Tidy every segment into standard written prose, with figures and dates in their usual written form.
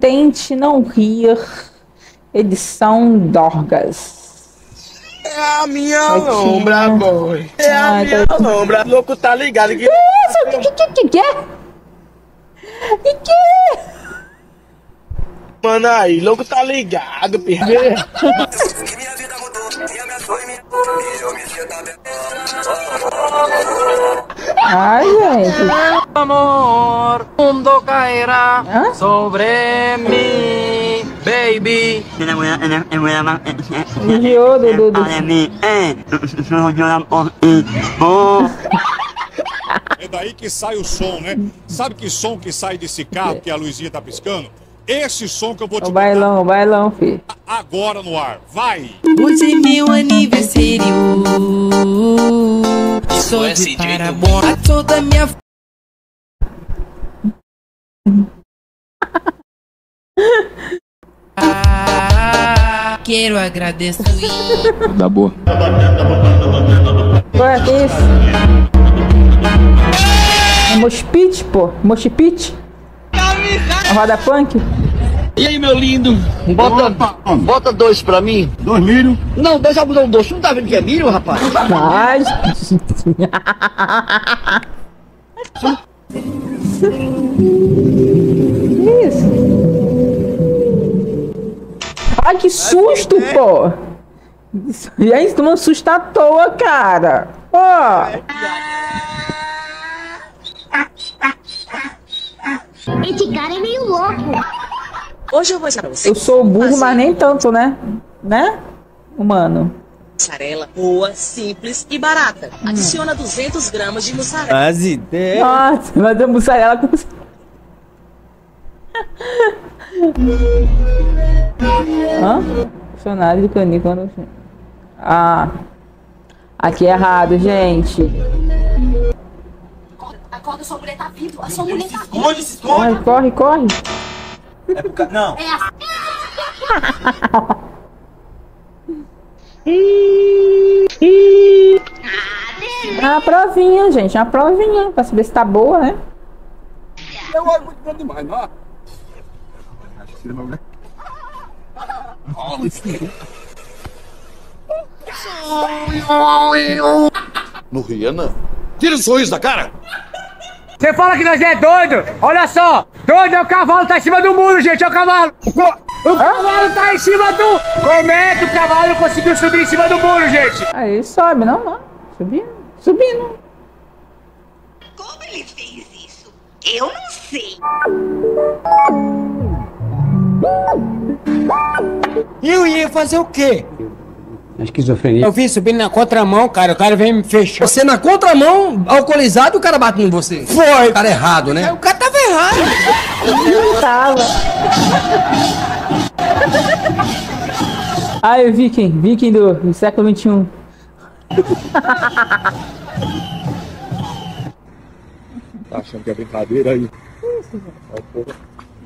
Tente não rir, edição Dorgas. É a minha lombra, boy. É a minha lombra, louco, tá ligado? Que isso? Que é? E que? Mano aí, louco, tá ligado, perder. Minha vida mudou, minha foi me. Ai, gente. Amor, mundo cairá sobre mim, baby. É daí que sai o som, né? Sabe que som que sai desse carro que a luzinha tá piscando? Esse som que eu vou te mandar. O bailão, filho. Agora no ar, vai! Hoje é meu aniversário. Sou de parabéns a toda minha... Quero agradecer. Dá boa. Ué, que isso? É moshpit, pô. Moshpit. Roda punk. E aí, meu lindo? Bota dois pra mim. Dois milho? Não, deixa eu botar um doce. Não tá vendo que é milho, rapaz? Mas... Que isso? Ai, que susto, pô! E aí, tu não assusta à toa, cara. Pô! Esse cara é meio louco. Hoje eu vou mostrar pra vocês. Eu sou burro, mas nem tanto, né? Né? Humano. Mussarela boa, simples e barata. Adiciona 200 gramas de mussarela. As ideias. Nossa, mas a mussarela com... Hã? Funcionário de canícola. Ah. Aqui é errado, gente. Acorda, sua mulher tá vindo. A sua mulher tá vindo. Esconde, esconde. Corre, corre. É por causa... Não. É assim. A provinha, gente. A provinha. Pra saber se tá boa, né? Eu olho muito grande demais, não. Não ria, não. Tira o sorriso da cara. Você fala que nós é doido? Olha só! Doido é o cavalo, tá em cima do muro, gente! É o cavalo! O cavalo tá em cima do... Como é que o cavalo conseguiu subir em cima do muro, gente? Aí sobe, não, não. Subindo, subindo. Como ele fez isso? Eu não sei. Eu ia fazer o quê? Na esquizofrenia. Eu vi subindo na contramão, cara. O cara vem me fechar. Você na contramão, alcoolizado, o cara batendo em você? Foi. O cara errado, né? O cara tava errado. Não tava. Ai, o Viking. Viking do século XXI. Tá achando que é brincadeira aí? Isso, velho.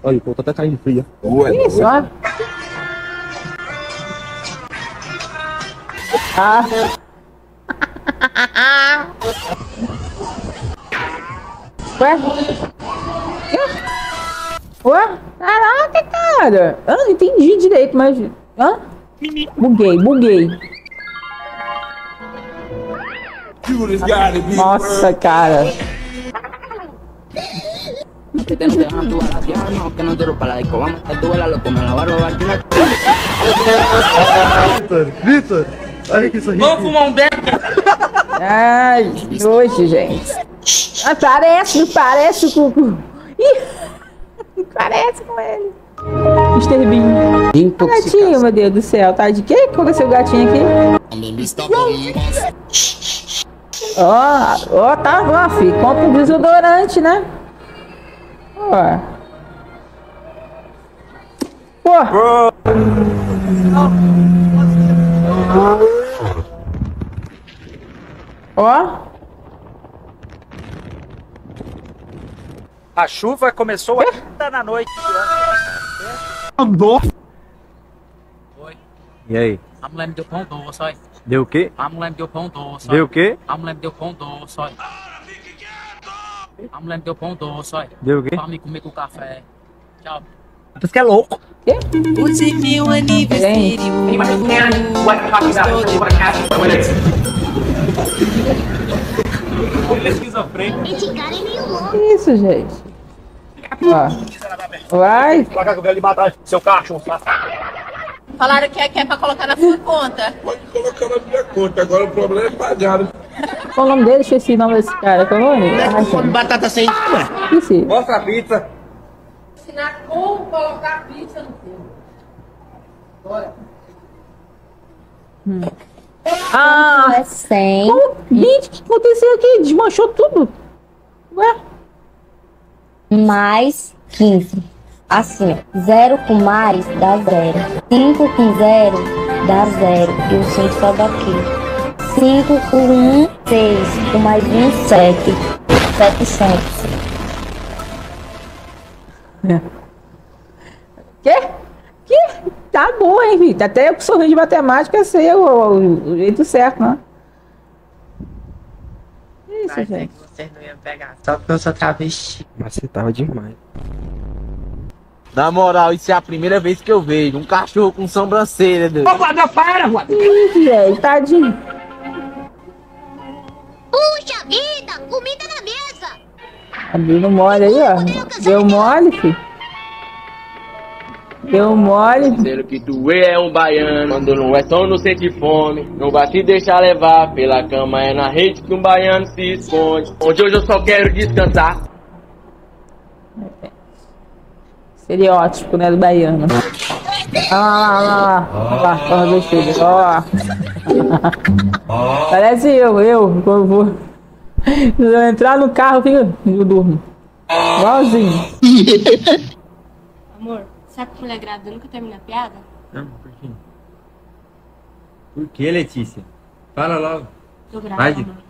Olha, o povo tá até caindo fria. Ué, isso, olha. Ah. Ué? Ué? Caraca, cara! Eu não entendi direito, mas... Hã? Buguei, buguei. Nossa, cara. Vitor! Olha que sorriso. Vamos fumar um beco. Ai, hoje, gente. Ah, parece, não parece o Cucu. Ih, parece com ele. Misterbinho. Gatinho, meu Deus do céu. Tá de quê? Qual é seu gatinho aqui? Ó, ó, tá bom, filho. Compra um desodorante, né? Ó. Pô. Ó. A chuva começou ainda na noite. Andou. Oi. E aí? A mulher me deu pão doce, olha. Deu o quê? A mulher me deu pão doce. Deu o quê? A mulher me deu pão doce, olha. A mulher me deu pão doce, olha. Deu o quê? Pra me comer com café. Tchau. Você é louco. Hoje é meu aniversário. Que isso, gente? Ó. Vai. Seu cachorro. Falaram que é pra colocar na sua conta. Pode colocar na minha conta, agora o problema é pagar. Qual o nome dele? Esqueci o nome desse cara. Qual o nome? Batata sem. Esqueci. Nossa, pizza. Ensinar como colocar pizza no fogo. Bora. Ah, é sem. Gente, o que aconteceu aqui? Desmanchou tudo. Ué? Mais 15. Assim, 0 com mais dá 0. 5 com 0 dá 0. E o 5 só daqui. 5 com 1, 6. Com mais 1, 7. 700. Quê? Que? Tá bom, hein, Rita? Até eu que sou ruim de matemática, eu sei o jeito certo, né? Isso, mas gente. É que vocês não iam pegar, só porque eu sou travesti. Mas você tava demais. Na moral, isso é a primeira vez que eu vejo um cachorro com sobrancelha, Deus. Ô, guarda, para, guarda. Ih, velho, tadinho. Puxa vida, comida na mesa. Tá dando mole aí, ó. Deu mole, filho. Deu mole. Parceiro que tu é um baiano, quando não é tão não sente fome. Não vai se deixar levar pela cama, é na rede que um baiano se esconde. Onde hoje eu só quero descansar. Estereótipo, né, do baiano. Olha lá, olha lá, olha lá, meus filhos, ó. Parece eu, quando vou entrar no carro, eu durmo. Igualzinho. Amor, sabe que mulher grávida nunca termina a piada? Não, por quê? Por que, Letícia? Fala logo. Tô grávida, amor.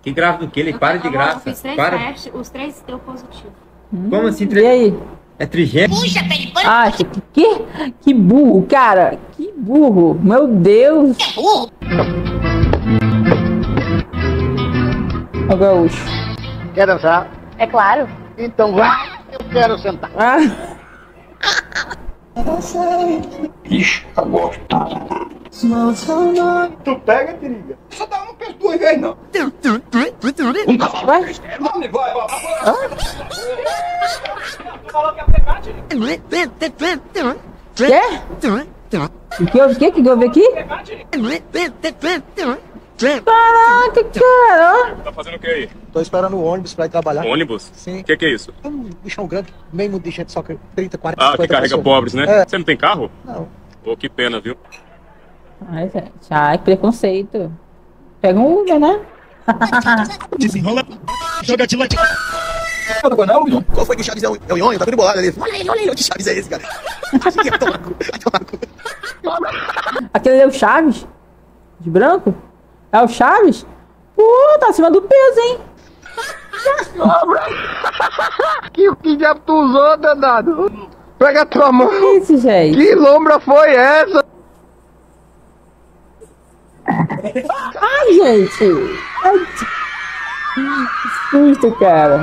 Que grávida do quê? Ele para de graça. Eu fiz 3 testes, os 3 deu positivo. Como assim? E aí? É trigêmeo? Puxa, peripano! Ah, que burro, cara! Que burro! Meu Deus! Que burro! Ô, gaúcho. Quer dançar? É claro. Então vai, eu quero sentar. Ah. Ixi, agora. Tu pega, periga. Só dá uma peço 2 vezes, não. Vai? Vai, vai, O que eu vi aqui? Caraca, cara! Tá fazendo o que aí? Tô esperando o ônibus pra ir trabalhar. Ônibus? Sim. O que é isso? É um bichão grande, meio mundo de gente, só que 30, 40, 50 que carrega pobres, né? É. Você não tem carro? Não. Pô, que pena, viu? Ai, gente, ai, que preconceito. Pega um Uber, né? Desenrola, joga de lado. Qual foi que o Chaves é o Yonho? Tá tudo bolado ali. Olha aí, que Chaves é esse, cara? Aquele ali é o Chaves? De branco? É o Chaves? Pô, tá acima do peso, hein? Que diabo tu usou, danado? Pega a tua mão. Que isso, gente? Que lombra foi essa? Ai, gente! Ai, que susto, cara!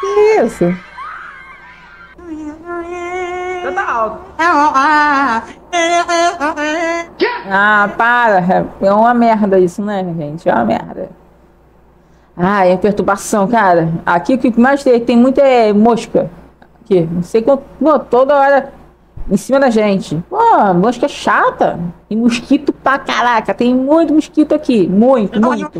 Que isso? Canta alto! Ah, para! É uma merda isso, né, gente? É uma merda. Ah, é perturbação, cara. Aqui o que mais tem muita mosca. Aqui, não sei quanto. Toda hora em cima da gente. Pô, mosca chata. E mosquito pra caraca. Tem muito mosquito aqui. Muito. Muito.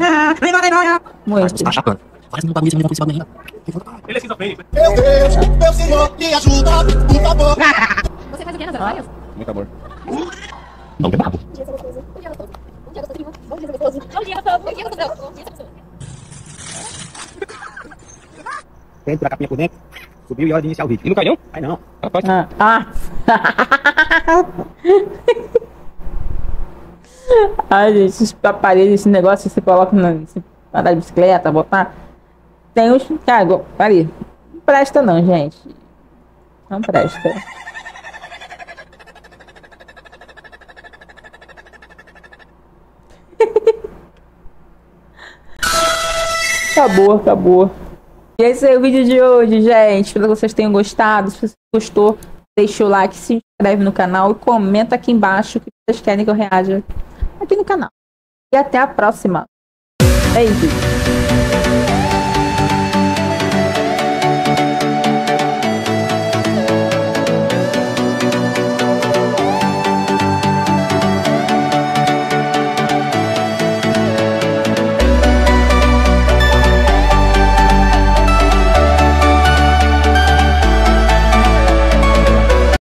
Meu Deus, meu Senhor, me ajuda, por favor. Você faz o que nas horas? Muito amor. Não, que babo. Dentro da capinha por dentro. Subiu e hora de iniciar o vídeo. E no canhão? Ai, não. Ah. Ai, gente, esses aparelhos, esse negócio que você coloca na andar de bicicleta, botar. Tem uns. Cara, peraí. Não presta, não, gente. Não presta. Acabou. E esse é o vídeo de hoje, gente. Espero que vocês tenham gostado. Se você gostou, deixa o like, se inscreve no canal e comenta aqui embaixo o que vocês querem que eu reaja aqui no canal. E até a próxima. Beijo.